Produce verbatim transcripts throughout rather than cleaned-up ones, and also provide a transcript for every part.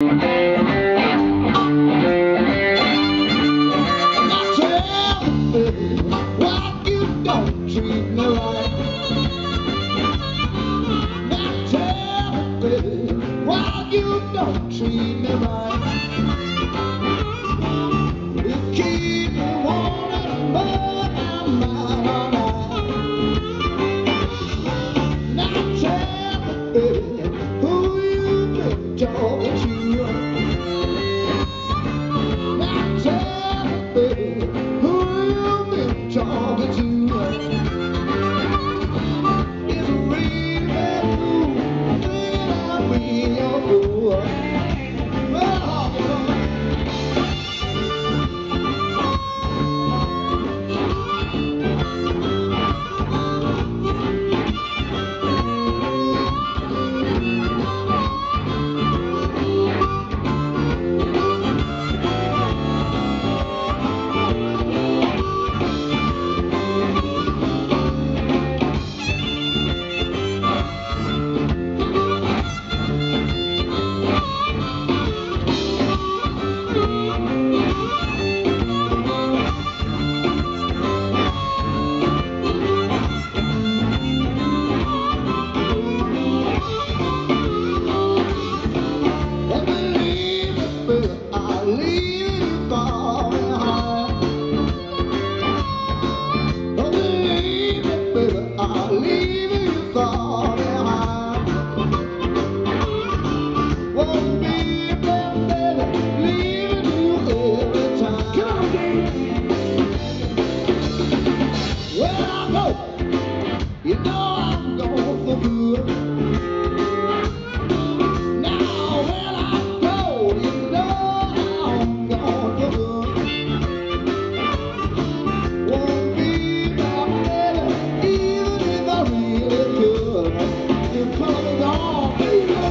Why you don't treat me right? Now tell me, baby, why you don't treat me right? You keep me wanting more, I'm out on. Now tell me, baby, who you been talking to? Now tell me, baby, who talking to you is a real bad fool. Think I'll be your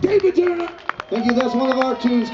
David Turner. Thank you, that's one of our tunes.